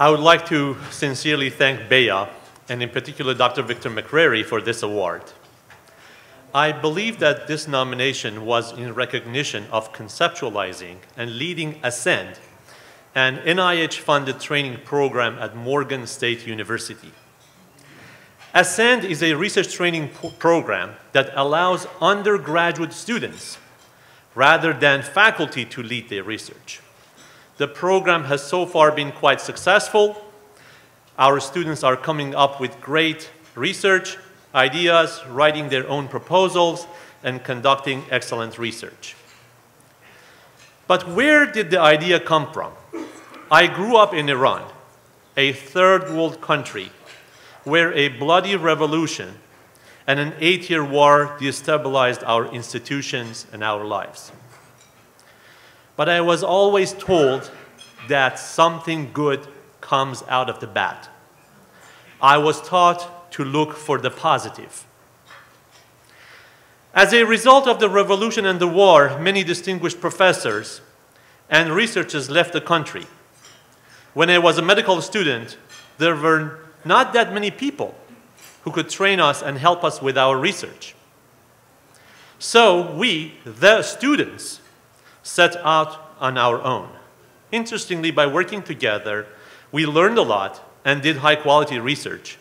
I would like to sincerely thank BEYA, and in particular Dr. Victor McCrary, for this award. I believe that this nomination was in recognition of conceptualizing and leading ASCEND, an NIH-funded training program at Morgan State University. ASCEND is a research training program that allows undergraduate students, rather than faculty, to lead their research. The program has so far been quite successful. Our students are coming up with great research ideas, writing their own proposals, and conducting excellent research. But where did the idea come from? I grew up in Iran, a third world country, where a bloody revolution and an 8-year war destabilized our institutions and our lives. But I was always told that something good comes out of the bad. I was taught to look for the positive. As a result of the revolution and the war, many distinguished professors and researchers left the country. When I was a medical student, there were not that many people who could train us and help us with our research. So we, the students, set out on our own. Interestingly, by working together, we learned a lot and did high-quality research.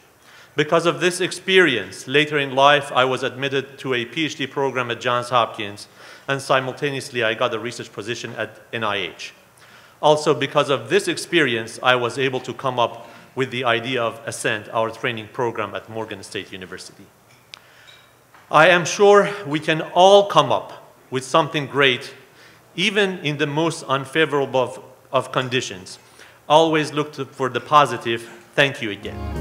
Because of this experience, later in life, I was admitted to a PhD program at Johns Hopkins, and simultaneously, I got a research position at NIH. Also, because of this experience, I was able to come up with the idea of ASCEND, our training program at Morgan State University. I am sure we can all come up with something great, even in the most unfavorable of conditions. Always look for the positive. Thank you again.